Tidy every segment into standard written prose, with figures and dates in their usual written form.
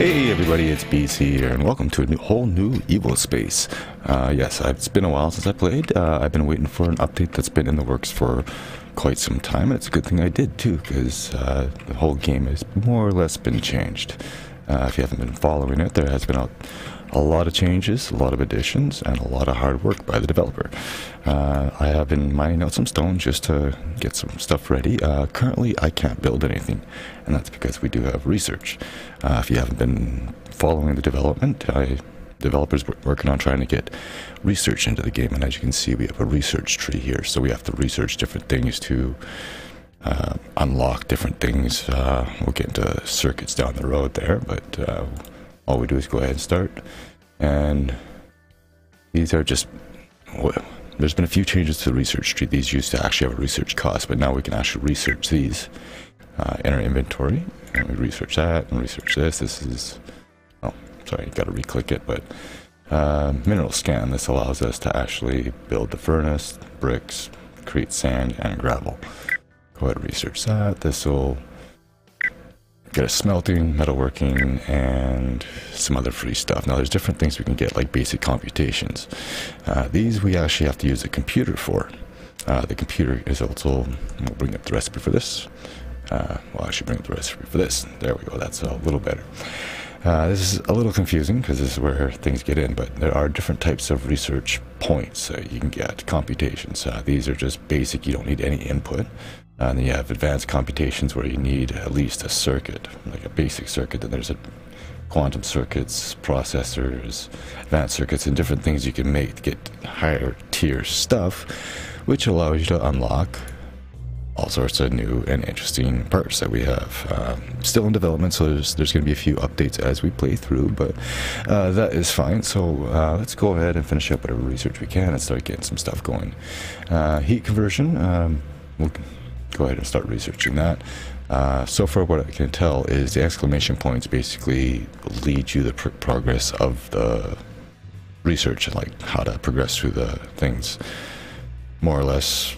Hey everybody, it's BC here, and welcome to a whole new EVOSpace. Yes, it's been a while since I played. I've been waiting for an update that's been in the works for quite some time, and it's a good thing I did too, because the whole game has more or less been changed. If you haven't been following it, there has been a lot of changes, a lot of additions, and a lot of hard work by the developer. I have been mining out some stone just to get some stuff ready. Currently, I can't build anything, and that's because we do have research. If you haven't been following the development, developers were working on trying to get research into the game, and as you can see, we have a research tree here, so we have to research different things to unlock different things. We'll get into circuits down the road there, but all we do is go ahead and start, and these are just, well, there's been a few changes to the research tree. These used to actually have a research cost, but now we can actually research these in our inventory, and we research that and research this. This is, oh, sorry, you gotta re-click it, but mineral scan. This allows us to actually build the furnace, bricks, create sand and gravel. Go ahead and research that. This will get us smelting, metalworking, and some other free stuff. Now, there's different things we can get, like basic computations. These we actually have to use a computer for. The computer is also, we'll bring up the recipe for this. We'll actually bring up the recipe for this. There we go, that's a little better. This is a little confusing because this is where things get in, but there are different types of research points that you can get, computations. These are just basic, you don't need any input. And then you have advanced computations where you need at least a circuit, like a basic circuit. Then there's a quantum circuits, processors, advanced circuits, and different things you can make to get higher tier stuff, which allows you to unlock all sorts of new and interesting parts that we have. Still in development, so there's going to be a few updates as we play through, but that is fine. So let's go ahead and finish up whatever research we can and start getting some stuff going. Heat conversion, we'll go ahead and start researching that. So far what I can tell is the exclamation points basically lead you the progress of the research and like how to progress through the things, more or less,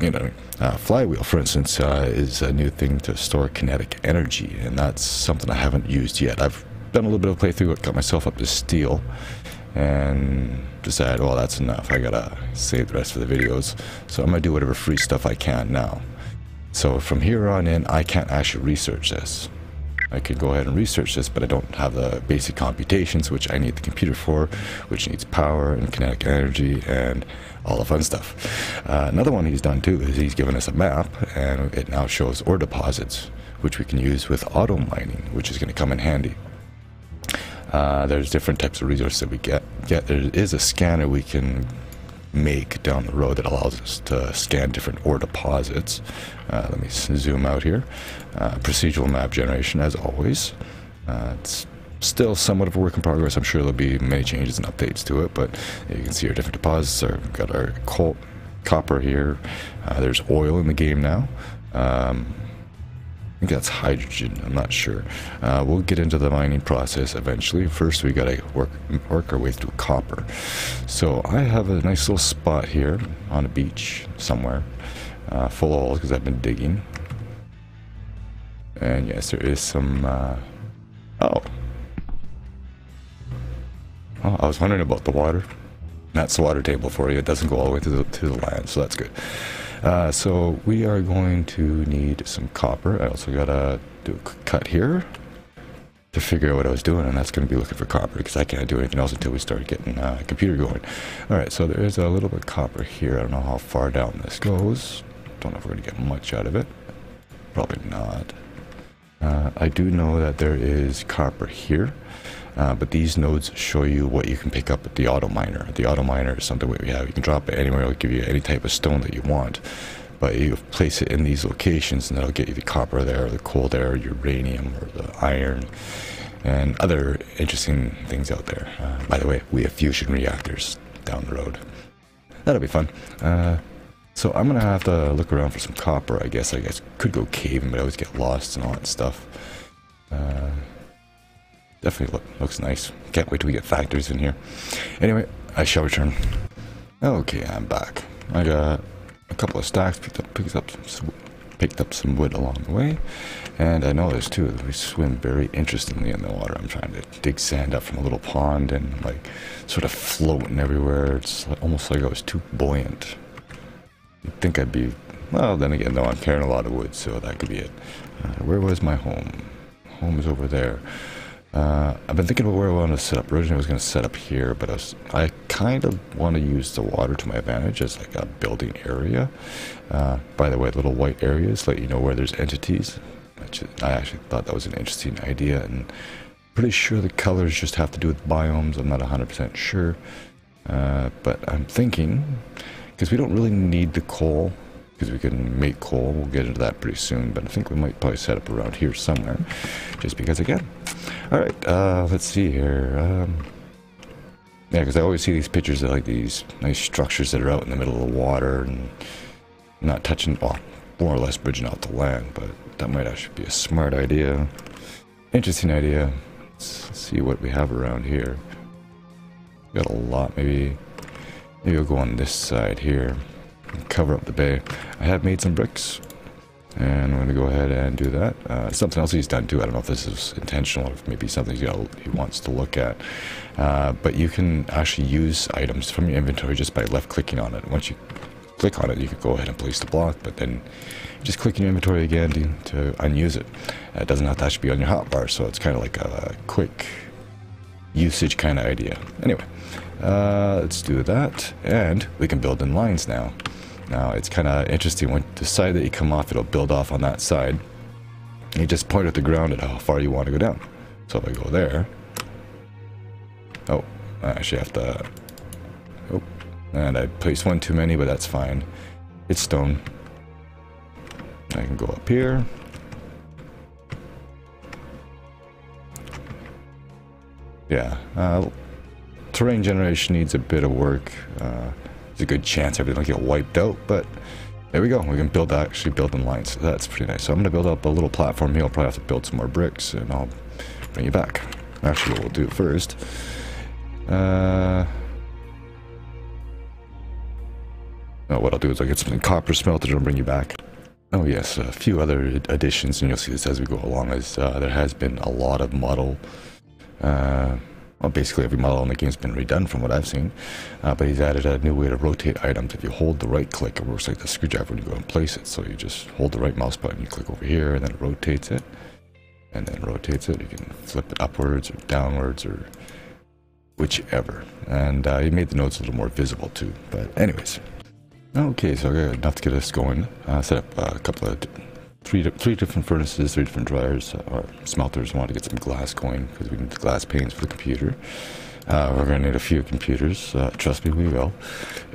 you know. Flywheel, for instance, is a new thing to store kinetic energy, and that's something I haven't used yet. I've done a little bit of playthrough, got myself up to steel, and decided, well, that's enough. I gotta save the rest for the videos, so I'm gonna do whatever free stuff I can now. So from here on in, I can't actually research this. I could go ahead and research this, but I don't have the basic computations, which I need the computer for, which needs power and kinetic energy and all the fun stuff. Another one he's done too is he's given us a map, and it now shows ore deposits, which we can use with auto mining, which is going to come in handy. There's different types of resources that we get. There is a scanner we can make down the road that allows us to scan different ore deposits. Let me zoom out here. Procedural map generation, as always. It's still somewhat of a work in progress. I'm sure there'll be many changes and updates to it, but you can see our different deposits. We've got our coal, copper here. There's oil in the game now. I think that's hydrogen, I'm not sure. We'll get into the mining process eventually. First we gotta work our way through copper. So I have a nice little spot here on a beach somewhere, full of holes because I've been digging. And yes, there is some oh, I was wondering about the water. That's the water table for you. It doesn't go all the way to the land, so that's good. So we are going to need some copper. I also gotta do a quick cut here to figure out what I was doing, and that's going to be looking for copper because I can't do anything else until we start getting a computer going. Alright, so there is a little bit of copper here. I don't know how far down this goes. Don't know if we're going to get much out of it. Probably not. I do know that there is copper here, but these nodes show you what you can pick up at the auto miner. The auto miner is something we have. You can drop it anywhere. It'll give you any type of stone that you want, but you place it in these locations, and that'll get you the copper there, or the coal there, or uranium, or the iron, and other interesting things out there. By the way, we have fusion reactors down the road. That'll be fun. So I'm gonna have to look around for some copper, I guess. I guess could go caving, but I always get lost and all that stuff. Definitely looks nice. Can't wait till we get factories in here. Anyway, I shall return. Okay, I'm back. I got a couple of stacks, picked up picked up some wood along the way, and I noticed too that we swim very interestingly in the water. I'm trying to dig sand up from a little pond and like sort of floating everywhere. It's almost like I was too buoyant. You'd think I'd be, well, then again, though, I'm carrying a lot of wood, so that could be it. Where was my home? Home is over there. I've been thinking about where I want to set up. Originally I was going to set up here, but I kind of want to use the water to my advantage as like a building area. By the way, little white areas let you know where there's entities. I actually thought that was an interesting idea, and pretty sure the colors just have to do with biomes. I'm not 100% sure, but I'm thinking, because we don't really need the coal, because we can make coal. We'll get into that pretty soon, but I think we might probably set up around here somewhere, just because I can. Alright, let's see here. Yeah, because I always see these pictures of like these nice structures that are out in the middle of the water and not touching, well, more or less bridging out to land, but that might actually be a smart idea. Interesting idea. Let's see what we have around here. We got a lot. Maybe we'll go on this side here and cover up the bay. I have made some bricks, and I'm going to go ahead and do that. Something else he's done too, I don't know if this is intentional or if maybe something he wants to look at. But you can actually use items from your inventory just by left clicking on it. Once you click on it, you can go ahead and place the block, but then just click in your inventory again to unuse it. It doesn't have to actually be on your hotbar, so it's kind of like a quick usage kind of idea. Anyway, let's do that, and we can build in lines now. Now, it's kind of interesting, when the side that you come off, it'll build off on that side. You just point at the ground at how far you want to go down. So if I go there... Oh, I actually have to... Oh, and I placed one too many, but that's fine. It's stone. I can go up here. Yeah, terrain generation needs a bit of work. There's a good chance everything will get wiped out, but there we go. We can build, actually build in lines. So that's pretty nice. So I'm going to build up a little platform here. I'll probably have to build some more bricks, and I'll bring you back. Actually, what we'll do first... no, what I'll do is I'll get some copper smelted and I'll bring you back. Oh yes, a few other additions, and you'll see this as we go along, as there has been a lot of model... well, basically every model in the game's been redone from what I've seen, but he's added a new way to rotate items. If you hold the right click, it works like the screwdriver when you go and place it. So you just hold the right mouse button, you click over here, and then it rotates it, and then rotates it. You can flip it upwards or downwards or whichever. And he made the notes a little more visible too. But anyways, okay, so I got enough to get us going. Set up a couple of. Three different furnaces, three different dryers, or smelters. We want to get some glass going because we need the glass panes for the computer. We're going to need a few computers. Trust me, we will.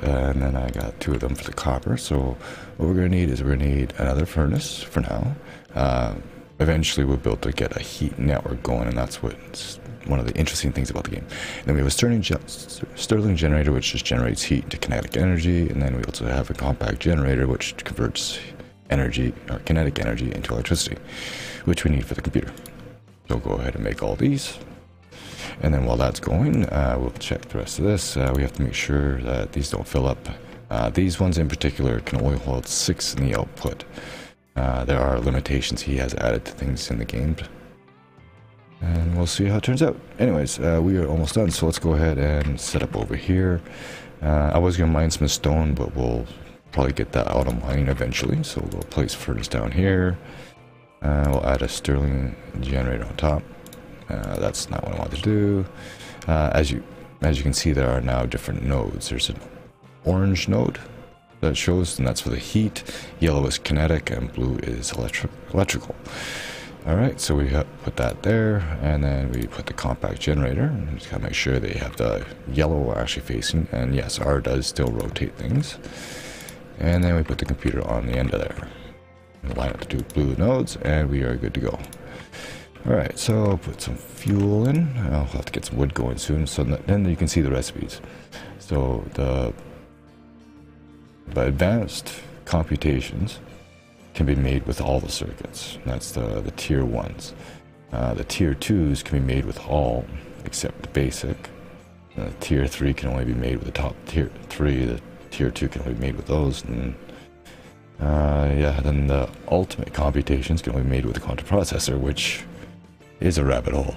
And then I got two of them for the copper. So what we're going to need is we're going to need another furnace for now. Eventually we'll be able to get a heat network going, and that's what's one of the interesting things about the game. And then we have a Stirling generator, which just generates heat into kinetic energy. And then we also have a compact generator, which converts energy, or kinetic energy, into electricity, which we need for the computer. So go ahead and make all these, and then while that's going, we'll check the rest of this. We have to make sure that these don't fill up. These ones in particular can only hold 6 in the output. There are limitations he has added to things in the game, and we'll see how it turns out. Anyways, we are almost done, so let's go ahead and set up over here. I was gonna mine some stone, but we'll probably get that out of mine eventually, so we'll place furnace down here. We'll add a Stirling generator on top. That's not what I wanted to do. As you can see, there are now different nodes. There's an orange node that shows, and that's for the heat. Yellow is kinetic, and blue is electrical. All right, so we put that there, and then we put the compact generator. Just gotta make sure that you have the yellow actually facing, and yes, R does still rotate things. And then we put the computer on the end of there. We line up the two blue nodes, and we are good to go. Alright, so put some fuel in. I'll have to get some wood going soon, so then you can see the recipes. So the advanced computations can be made with all the circuits. That's the tier 1s. The tier 2s can be made with all, except the basic. The tier 3 can only be made with the top tier 3. The tier 2 can be made with those, and Yeah, then the ultimate computations can only be made with a quantum processor, which is a rabbit hole.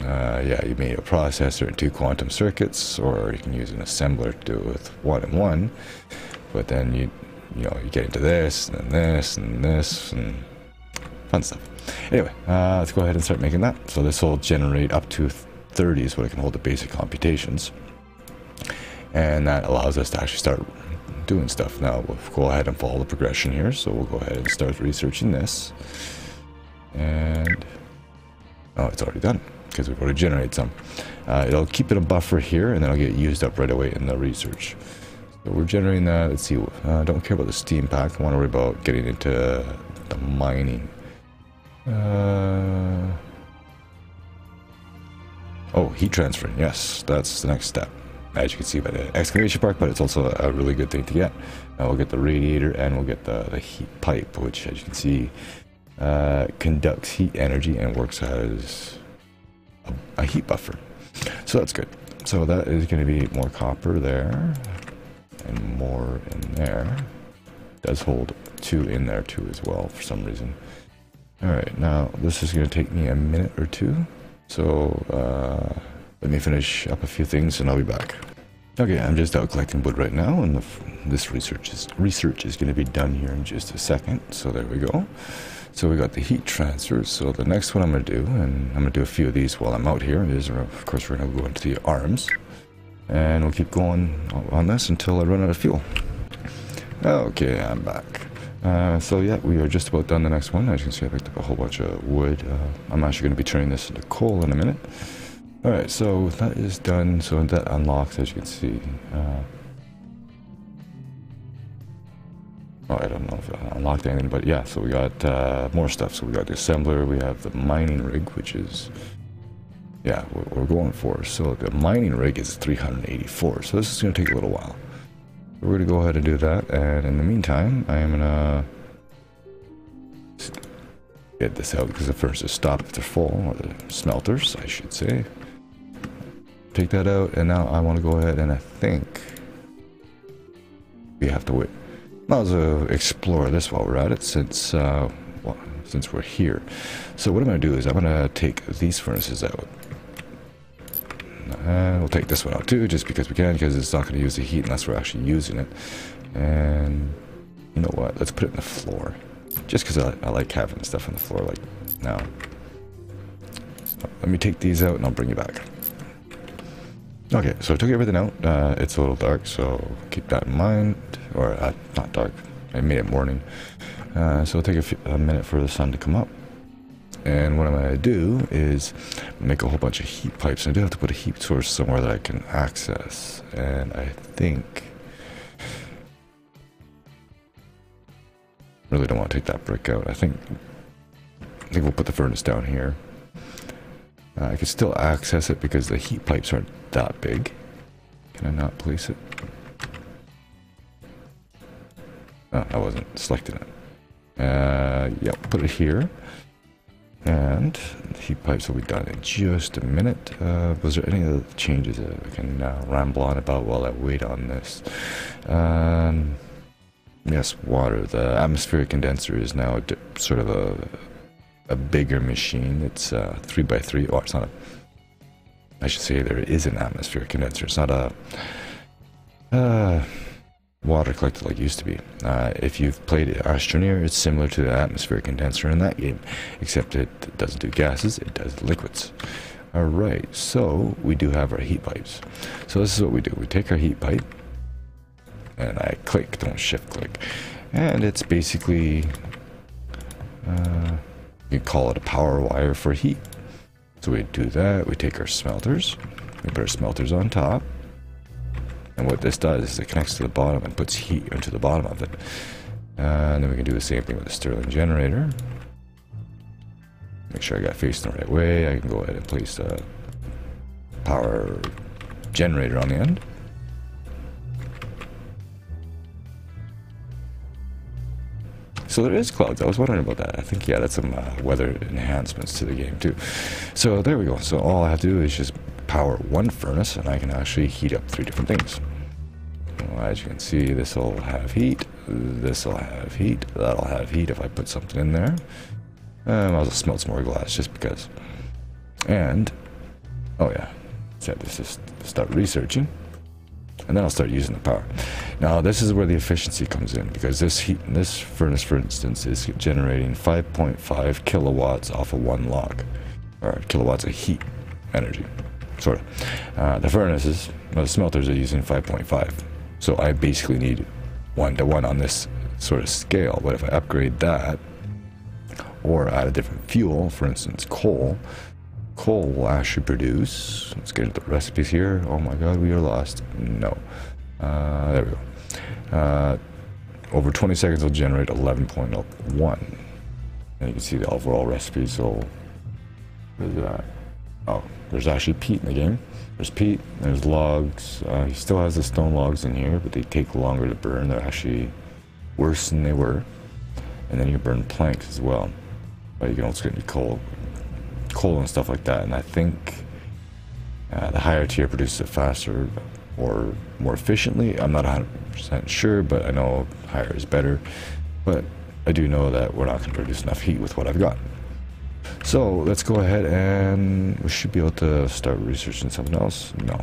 Yeah, you made a processor and two quantum circuits, or you can use an assembler to do it with one and one. But then you get into this and this and this and fun stuff. Anyway, let's go ahead and start making that. So this will generate up to 30 is what it can hold the basic computations, and that allows us to actually start doing stuff. Now we'll go ahead and follow the progression here. So we'll go ahead and start researching this, and oh, it's already done because we've already generated some. It'll keep it a buffer here, and then it'll get used up right away in the research. So we're generating that. Let's see. Don't care about the steam pack. I want to worry about getting into the mining. Oh, heat transfer. Yes, that's the next step. As you can see by the exclamation mark, but it's also a really good thing to get. We'll get the radiator, and we'll get the heat pipe, which, as you can see, conducts heat energy and works as a heat buffer. So that's good. So that is going to be more copper there, and more in there. Does hold two in there too as well for some reason. All right, now this is going to take me a minute or two. So let me finish up a few things, and I'll be back. Okay, I'm just out collecting wood right now, and this research is going to be done here in just a second. So there we go. So we got the heat transfer. So the next one I'm going to do, and I'm going to do a few of these while I'm out here, is of course we're going to go into the arms, and we'll keep going on this until I run out of fuel. Okay, I'm back. So yeah, we are just about done the next one. As you can see, I picked up a whole bunch of wood. I'm actually going to be turning this into coal in a minute. Alright, so that is done. So that unlocks, as you can see. Oh, I don't know if it unlocked anything, but yeah, so we got more stuff. So we got the assembler, we have the mining rig, which is, yeah, what we're going for. So the mining rig is 384, so this is going to take a little while. We're going to go ahead and do that, and in the meantime, I am going to get this out, because the furnaces stop if they're full, or the smelters, I should say. Take that out, and now I want to go ahead, and I think we have to wait. Might as well explore this while we're at it, since we're here. So what I'm going to do is I'm going to take these furnaces out. We'll take this one out too, just because we can, because it's not going to use the heat unless we're actually using it. And you know what? Let's put it on the floor, just because I like having stuff on the floor. Like now, let me take these out, and I'll bring you back. Okay, so I took everything out. It's a little dark, so keep that in mind. Or not dark. I made it morning, so it'll take a minute for the sun to come up. And what I'm going to do is make a whole bunch of heat pipes. I do have to put a heat source somewhere that I can access. And I think... really don't want to take that brick out. I think we'll put the furnace down here. I can still access it because the heat pipes aren't that big. Can I not place it? Oh, I wasn't selecting it. Yeah, put it here. And the heat pipes will be done in just a minute. Was there any other changes that I can ramble on about while I wait on this? Yes, water. The atmospheric condenser is now sort of a bigger machine. It's 3x3. Oh, it's not a... I should say there is an atmospheric condenser. It's not a... water collected like it used to be. If you've played Astroneer, it's similar to the atmospheric condenser in that game, except it doesn't do gases, it does liquids. Alright, so we do have our heat pipes. So this is what we do. We take our heat pipe, and I click, don't shift click. And it's basically, you can call it a power wire for heat. So we do that, we take our smelters, we put our smelters on top. And what this does is it connects to the bottom and puts heat into the bottom of it. And then we can do the same thing with the Stirling generator. Make sure I got faced the right way. I can go ahead and place a power generator on the end. So there is clouds. I was wondering about that. I think, yeah, that's some weather enhancements to the game too. So there we go. So all I have to do is just power one furnace, and I can actually heat up three different things. Well, as you can see, this will have heat, This'll have heat. That'll have heat if I put something in there. I might as well smelt some more glass just because. And, oh yeah, so let's just start researching. And then I'll start using the power. Now this is where the efficiency comes in, because this heat, this furnace, for instance, is generating 5.5 kilowatts off of one log, or kilowatts of heat energy, sort of. The furnaces, well, the smelters are using 5.5, so I basically need 1-to-1 on this sort of scale. But if I upgrade that, or add a different fuel, for instance, coal. Coal will actually produce, let's get into the recipes here. Oh my god, we are lost. No. There we go. Over 20 seconds will generate 11.1. And you can see the overall recipes, so there's that. Oh, there's actually peat in the game. There's peat, there's logs. He still has the stone logs in here, but they take longer to burn. They're actually worse than they were. And then you can burn planks as well. But you can also get into coal and stuff like that, and I think the higher tier produces it faster or more efficiently. I'm not 100% sure, but I know higher is better. But I do know that we're not going to produce enough heat with what I've got. So let's go ahead and we should be able to start researching something else. No,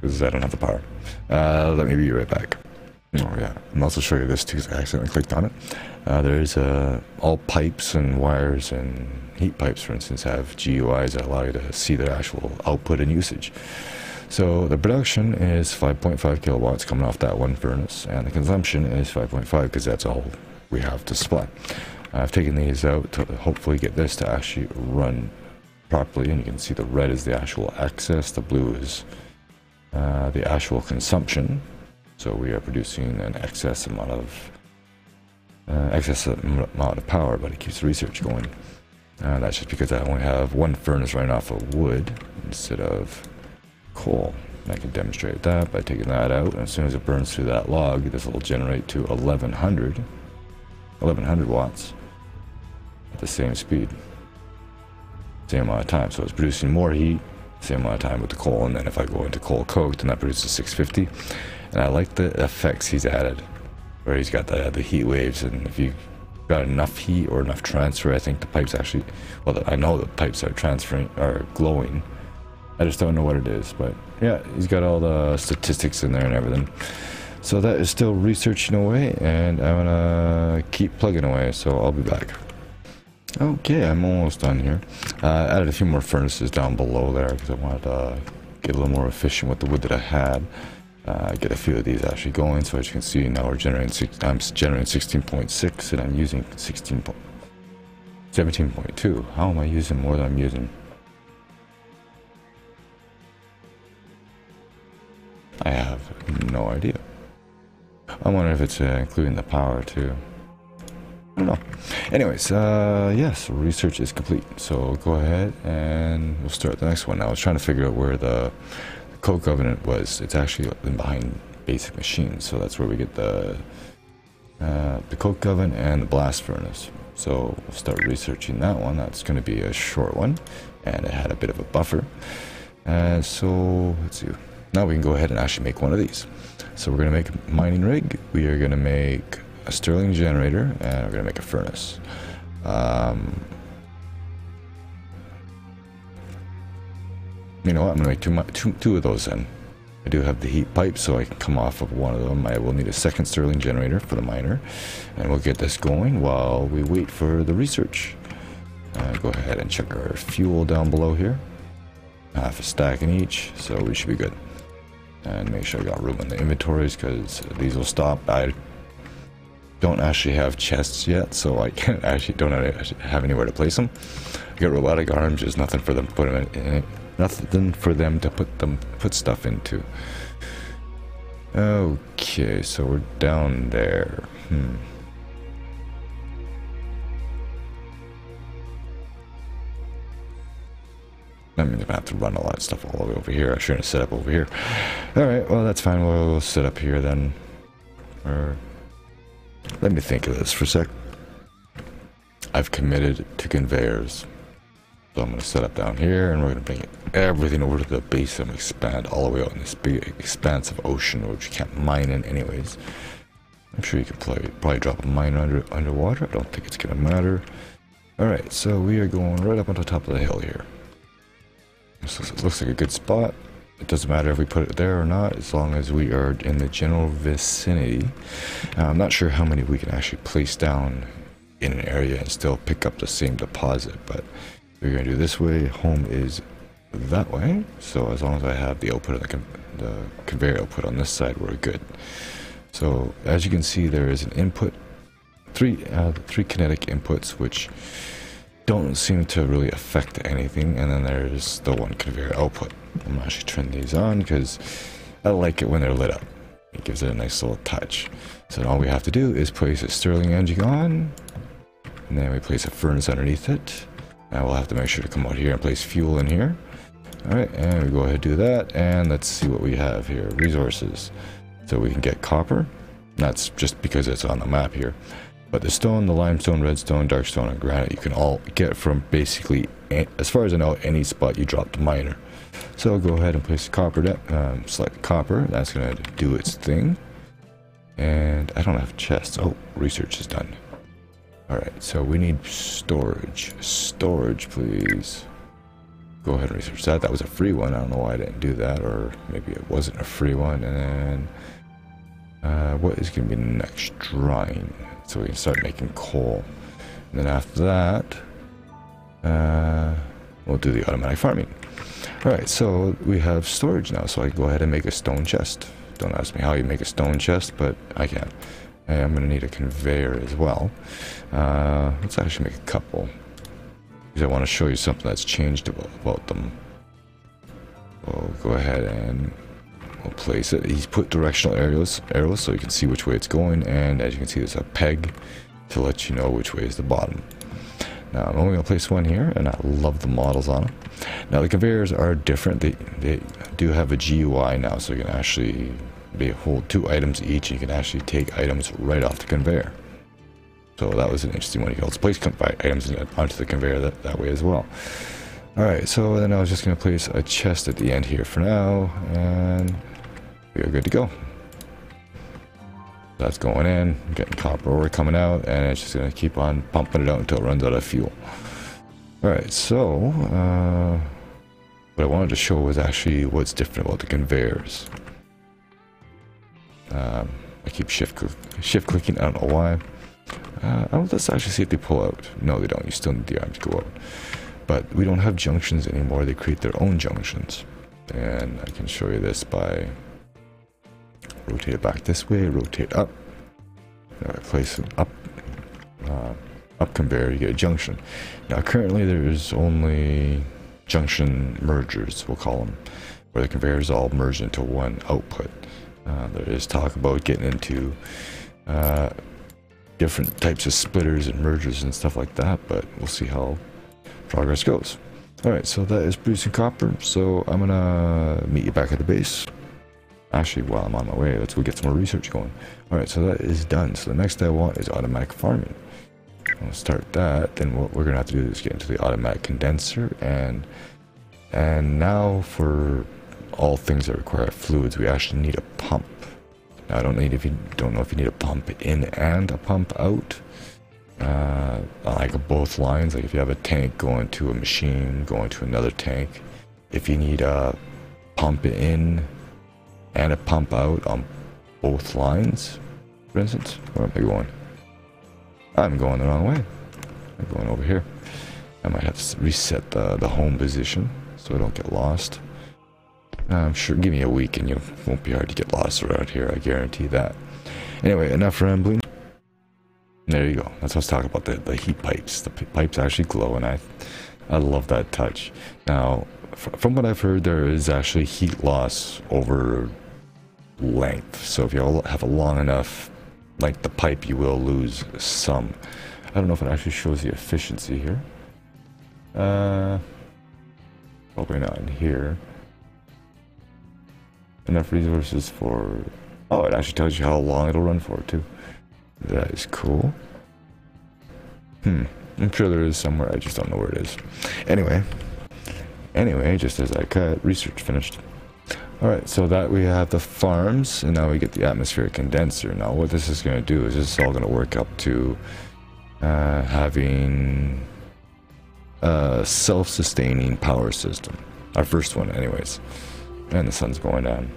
because I don't have the power. Let me be right back. Oh yeah, I'm also showing you this too because I accidentally clicked on it. There's all pipes and wires and heat pipes, for instance, have GUIs that allow you to see their actual output and usage. So the production is 5.5 kilowatts coming off that one furnace, and the consumption is 5.5 because that's all we have to supply. I've taken these out to hopefully get this to actually run properly, and you can see the red is the actual access, the blue is the actual consumption. So we are producing an excess amount of power, but it keeps the research going. That's just because I only have one furnace running off of wood instead of coal. And I can demonstrate that by taking that out. And as soon as it burns through that log, this will generate to 1100 watts at the same speed, same amount of time. So it's producing more heat, same amount of time with the coal. And then if I go into coal coke, then that produces 650. And I like the effects he's added, where he's got the heat waves, and if you got enough heat or enough transfer, I think the pipes actually, well, I know the pipes are transferring, are glowing. I just don't know what it is, but yeah, he's got all the statistics in there and everything. So that is still researching away, and I'm gonna keep plugging away, so I'll be back. Okay, I'm almost done here. Added a few more furnaces down below there because I wanted to get a little more efficient with the wood that I had. Get a few of these actually going, so as you can see now we're generating I'm generating 16.6 and I'm using 17.2. How am I using more than I'm using? I have no idea. I wonder if it's including the power too. I don't know. Anyways, yes, research is complete, so go ahead and we'll start the next one. I was trying to figure out where the coal covenant was. It's actually behind basic machines, so that's where we get the coke oven and the blast furnace. So we'll start researching that one. That's going to be a short one, and it had a bit of a buffer. So let's see, now we can go ahead and actually make one of these. So we're going to make a mining rig, we are going to make a Stirling generator, and we're going to make a furnace. You know what, I'm going to make two of those then. I do have the heat pipe, so I can come off of one of them. I will need a second Stirling generator for the miner. And we'll get this going while we wait for the research. Go ahead and check our fuel down below here. Half a stack in each, so we should be good. And make sure I got room in the inventories, because these will stop. I don't actually have chests yet, so I can't actually don't have anywhere to place them. I got robotic arms, there's nothing for them to put them in it. Nothing for them to put stuff into. Okay, so we're down there. I mean, I'm gonna have to run a lot of stuff all the way over here. I shouldn't have set up over here. All right, well that's fine. We'll set up here then. Or let me think of this for a sec. I've committed to conveyors. So I'm going to set up down here, and we're going to bring everything over to the base and expand all the way out in this big expanse of ocean, which you can't mine in anyways. I'm sure you could probably drop a mine underwater. I don't think it's gonna matter. Alright, so we are going right up on the top of the hill here. This looks like a good spot. It doesn't matter if we put it there or not, as long as we are in the general vicinity. Now, I'm not sure how many we can actually place down in an area and still pick up the same deposit, but we're gonna do this way. Home is that way, so as long as I have the output of the conveyor output on this side, we're good. So as you can see, there is an input, three kinetic inputs, which don't seem to really affect anything, and then there's the one conveyor output. I'm gonna actually turn these on because I like it when they're lit up. It gives it a nice little touch. So all we have to do is place a Stirling engine on, and then we place a furnace underneath it. Now we'll have to make sure to come out here and place fuel in here. Alright, and we go ahead and do that, and let's see what we have here. Resources. So we can get copper. That's just because it's on the map here. But the stone, the limestone, redstone, darkstone, and granite, you can all get from basically, as far as I know, any spot you drop the miner. So go ahead and place the copper, select copper. That's going to do its thing. And I don't have chests. Oh, research is done. Alright, so we need storage. Storage, please. Go ahead and research that. That was a free one. I don't know why I didn't do that, or maybe it wasn't a free one. And then, what is going to be the next drawing? So we can start making coal. And then after that, we'll do the automatic farming. Alright, so we have storage now, so I can go ahead and make a stone chest. Don't ask me how you make a stone chest, but I can. And I'm going to need a conveyor as well. Let's actually make a couple, because I want to show you something that's changed about them. We'll go ahead and we'll place it. He's put directional arrows so you can see which way it's going, and as you can see, there's a peg to let you know which way is the bottom. Now I'm only going to place one here, and I love the models on them. Now the conveyors are different. They do have a GUI now, so you can actually hold two items each, and you can actually take items right off the conveyor. So that was an interesting one. You can also place items onto the conveyor that way as well. Alright, so then I was just going to place a chest at the end here for now, and we are good to go. That's going in, getting copper ore coming out, and it's just going to keep on pumping it out until it runs out of fuel. Alright, so what I wanted to show was actually what's different about the conveyors. I keep shift clicking, I don't know why. Let's actually see if they pull out. No, they don't. You still need the arm to go out. But we don't have junctions anymore. They create their own junctions. And I can show you this by rotate it back this way, rotate up. Now I place an up conveyor, you get a junction. Now currently there's only junction mergers, we'll call them, where the conveyors all merge into one output. There is talk about getting into different types of splitters and mergers and stuff like that, but we'll see how progress goes. Alright, so that is producing copper, so I'm gonna meet you back at the base. Actually, while I'm on my way, let's go get some more research going. Alright, so that is done. So the next I want is automatic farming. I'll start that, then what we're gonna have to do is get into the automatic condenser, and now for all things that require fluids, we actually need a pump. Now, I don't know if you need a pump in and a pump out, like both lines. Like if you have a tank going to a machine, going to another tank, if you need a pump in and a pump out on both lines, for instance. Where am I going? I'm going the wrong way. I'm going over here. I might have to reset the home position so I don't get lost. I'm sure, give me a week and you won't be hard to get lost around here, I guarantee that. Anyway, enough rambling. There you go. That's what I was talking about, the heat pipes. The pipes actually glow, and I love that touch. Now, from what I've heard, there is actually heat loss over length. So if you have a long enough, like the pipe, you will lose some. I don't know if it actually shows the efficiency here. Probably not in here. Enough resources for... Oh, it actually tells you how long it'll run for, too. That is cool. I'm sure there is somewhere, I just don't know where it is. Anyway, just as I cut, research finished. Alright, so that we have the farms, and now we get the atmospheric condenser. Now what this is going to do is this is all going to work up to having a self-sustaining power system. Our first one anyways. And the sun's going down.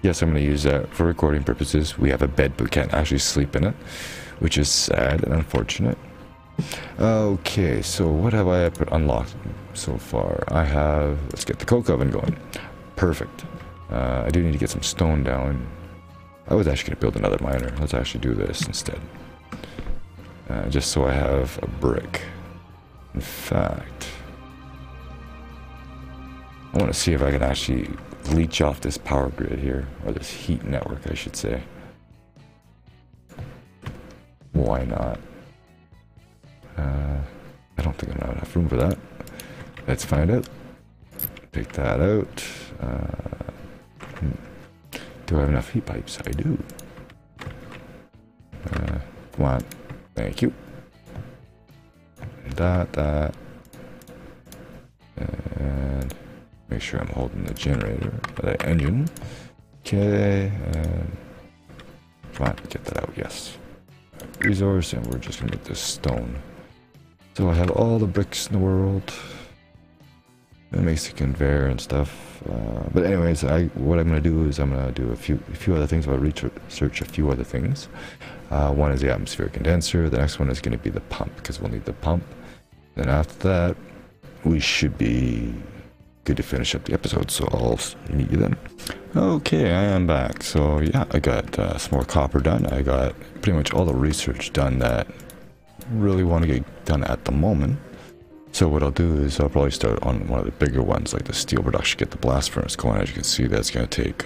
Yes, I'm going to use that for recording purposes. We have a bed but can't actually sleep in it, which is sad and unfortunate. Okay, so what have I unlocked so far? I have... let's get the coke oven going. Perfect. I do need to get some stone down. I was actually going to build another miner. Let's actually do this instead. Just so I have a brick. In fact, I want to see if I can actually leech off this power grid here, or this heat network, I should say. Why not? I don't think I'm gonna have room for that. Let's find out. Take that out. Do I have enough heat pipes? I do. Come on. Thank you. That. And make sure I'm holding the generator, the engine. Okay. And come on, get that out. Yes. Resource, and we're just gonna make this stone. So I have all the bricks in the world. It makes the conveyor and stuff. But anyways, what I'm gonna do is I'm gonna do a few other things. I'll research a few other things. One is the atmospheric condenser. The next one is gonna be the pump, because we'll need the pump. Then after that, we should be good to finish up the episode. So I'll meet you then. Okay, I am back. So yeah, I got some more copper done. I got pretty much all the research done that really want to get done at the moment. So what I'll do is I'll probably start on one of the bigger ones, like the steel production, get the blast furnace going. As you can see, that's going to take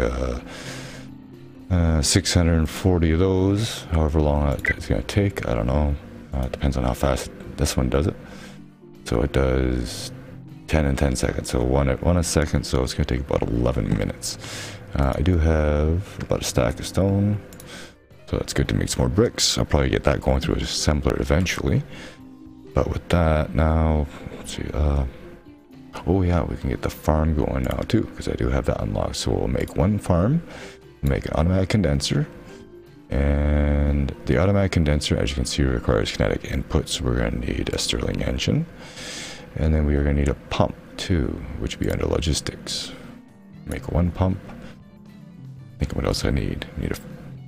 640 of those, however long it's going to take. I don't know, it depends on how fast this one does it. So it does 10 in 10 seconds, so one a second, so it's going to take about 11 minutes. I do have about a stack of stone. So it's good to make some more bricks. I'll probably get that going through a assembler eventually. But with that now, let's see. Oh yeah, we can get the farm going now too, because I do have that unlocked. So we'll make one farm, make an automatic condenser. And the automatic condenser, as you can see, requires kinetic input. So we're going to need a Stirling engine. And then we are going to need a pump too, which would be under logistics. Make one pump. Think of what else I need. I need a...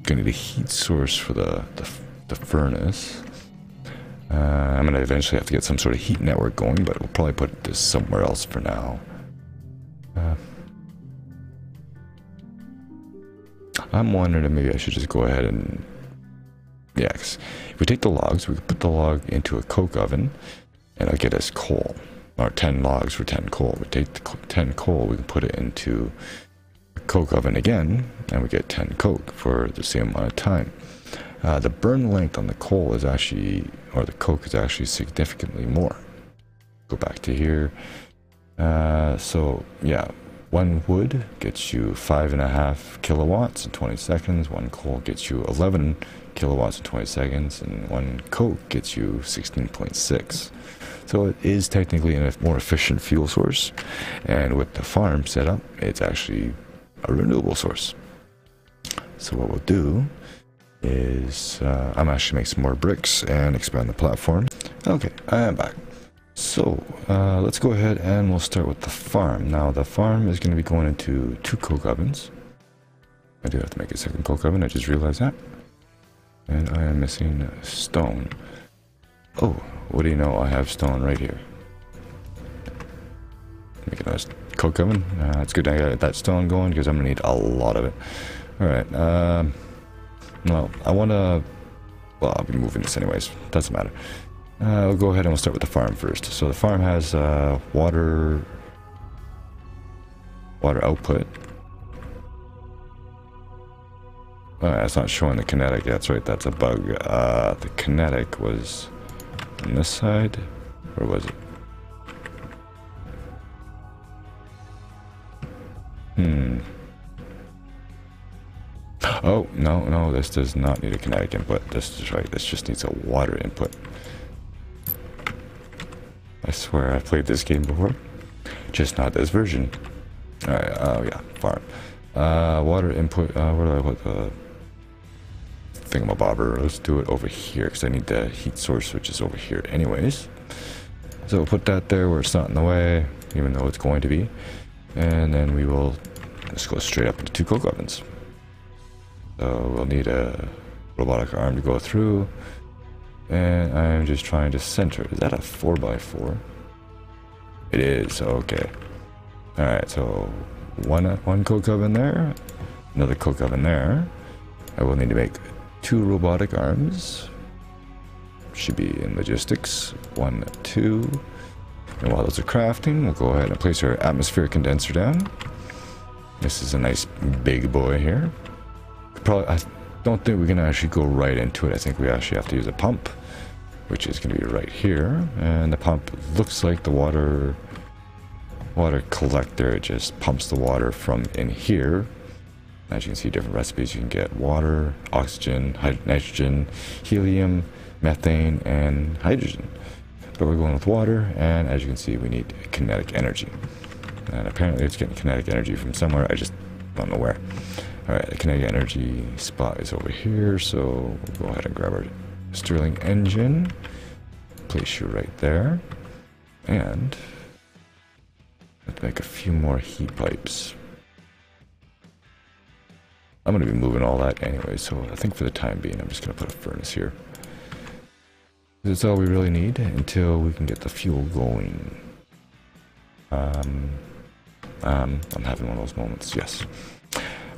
gonna need a heat source for the furnace. I'm gonna eventually have to get some sort of heat network going, but we'll probably put this somewhere else for now. I'm wondering if maybe I should just go ahead and if we take the logs, we can put the log into a coke oven, and I'll get us coal. Or 10 logs for 10 coal. We take the 10 coal, we can put it into coke oven again, and we get 10 coke for the same amount of time. The burn length on the coal is actually, or the coke is actually significantly more. Go back to here. So yeah, one wood gets you 5.5 kilowatts in 20 seconds, one coal gets you 11 kilowatts in 20 seconds, and one coke gets you 16.6. So it is technically a more efficient fuel source, and with the farm setup, it's actually a renewable source. So what we'll do is I'm actually make some more bricks and expand the platform. Okay, I am back. So let's go ahead and we'll start with the farm. Now the farm is going to be going into 2 coke ovens. I do have to make a second coke oven, I just realized that. And I am missing stone. Oh, what do you know, I have stone right here. Make a nice coke oven. It's good I got that stone going, because I'm gonna need a lot of it. All right. Well, I wanna. Well, I'll be moving this anyways. Doesn't matter. We'll go ahead and we'll start with the farm first. So the farm has water output. Oh, that's not showing the kinetic. That's right. That's a bug. The kinetic was on this side, or was it? Oh, no, this does not need a kinetic input. This is right, this just needs a water input. I swear I've played this game before, just not this version. Alright, yeah, farm. Water input, where do I put the thingamabobber? Let's do it over here, because I need the heat source, which is over here anyways. So we'll put that there where it's not in the way, even though it's going to be. And then we will just go straight up into 2 coke ovens. So we'll need a robotic arm to go through. And I'm just trying to center. Is that a 4x4? It is, okay. Alright, so one coke oven there, another coke oven there. I will need to make 2 robotic arms. Should be in logistics. 1, 2. And while those are crafting, we'll go ahead and place our atmospheric condenser down. This is a nice big boy here. Probably, I don't think we're going to actually go right into it. I think we actually have to use a pump, which is going to be right here. And the pump looks like the water collector. It just pumps the water from in here. As you can see, different recipes. You can get water, oxygen, nitrogen, helium, methane, and hydrogen. But we're going with water, and as you can see, we need kinetic energy. And apparently it's getting kinetic energy from somewhere. I just don't know where. Alright, the kinetic energy spot is over here, so we'll go ahead and grab our Stirling engine. Place you right there. And let's make a few more heat pipes. I'm going to be moving all that anyway, so I think for the time being, I'm just going to put a furnace here. That's all we really need until we can get the fuel going. I'm having one of those moments, yes.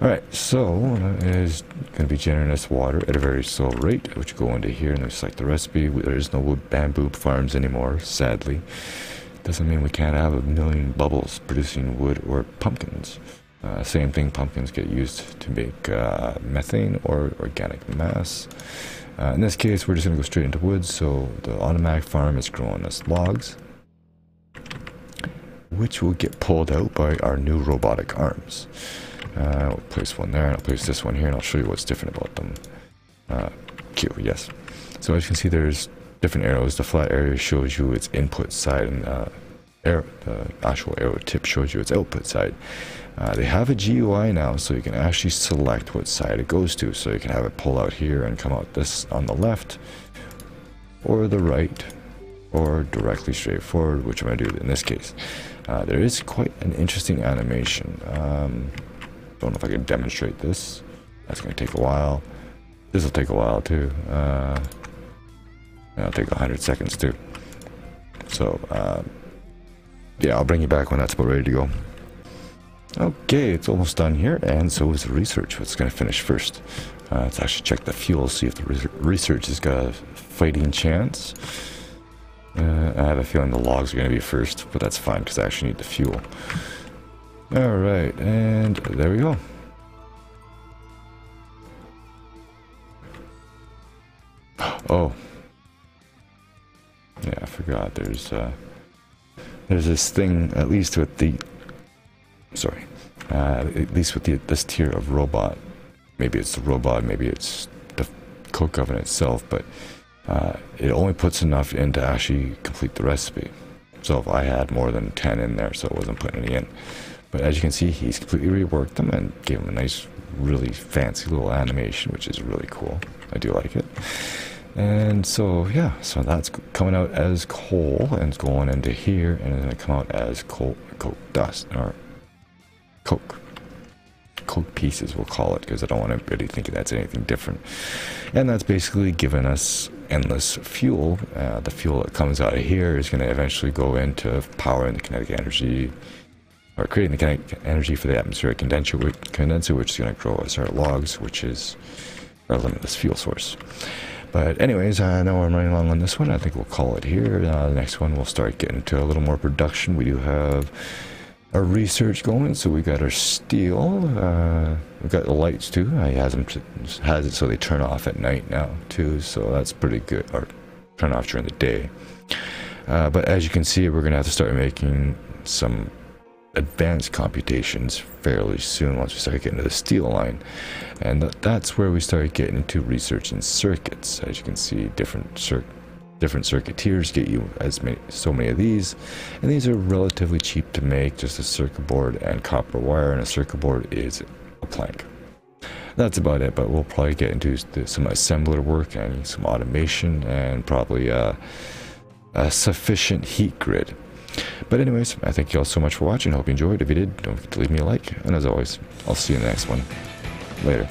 Alright, so it is going to be generating us water at a very slow rate, which go into here and we select the recipe. There is no bamboo farms anymore, sadly. Doesn't mean we can't have a million bubbles producing wood or pumpkins. Same thing, pumpkins get used to make methane or organic mass. In this case, we're just going to go straight into wood, so the automatic farm is growing us logs, which will get pulled out by our new robotic arms. I'll place one there, and I'll place this one here, and I'll show you what's different about them. Q, yes. So as you can see, there's different arrows. The flat area shows you its input side, and the actual arrow tip shows you its output side. They have a GUI now, so you can actually select what side it goes to. So you can have it pull out here and come out this on the left, or the right, or directly straight forward, which I'm going to do in this case. There is quite an interesting animation. Don't know if I can demonstrate this. That's going to take a while. This will take a while too. It'll take 100 seconds too. So yeah, I'll bring you back when that's about ready to go. Okay, it's almost done here, and so is the research. What's going to finish first? Let's actually check the fuel, see if the research has got a fighting chance. I have a feeling the logs are going to be first, but that's fine because I actually need the fuel. Alright, and there we go. Oh. Yeah, I forgot. There's this thing, at least with the... Sorry, at least with this tier of robot, maybe it's the robot, maybe it's the coke oven itself, but it only puts enough in to actually complete the recipe. So if I had more than 10 in there, so it wasn't putting any in. But as you can see, he's completely reworked them and gave them a nice, really fancy little animation, which is really cool. I do like it. And so, yeah, so that's coming out as coal, and it's going into here, and it's going to come out as coke dust, or... coke pieces, we'll call it, because I don't want anybody thinking that's anything different. And that's basically given us endless fuel. The fuel that comes out of here is going to eventually go into powering the kinetic energy, or creating the kinetic energy for the atmospheric condenser, which is going to grow as our logs, which is our limitless fuel source. But anyways, I know I'm running along on this one. I think we'll call it here. The next one, we'll start getting to a little more production. We do have our research going, so we got our steel, we got the lights too. I has it so they turn off at night now too, so that's pretty good, or turn off during the day. But as you can see, we're gonna have to start making some advanced computations fairly soon once we start getting to the steel line, and that's where we start getting into researching circuits. As you can see, different different circuiteers get you as many, so many of these, and these are relatively cheap to make. Just a circuit board and copper wire, and a circuit board is a plank. That's about it, but we'll probably get into some assembler work and some automation and probably a sufficient heat grid. But anyways, I thank you all so much for watching. Hope you enjoyed. If you did, don't forget to leave me a like, and as always, I'll see you in the next one. Later.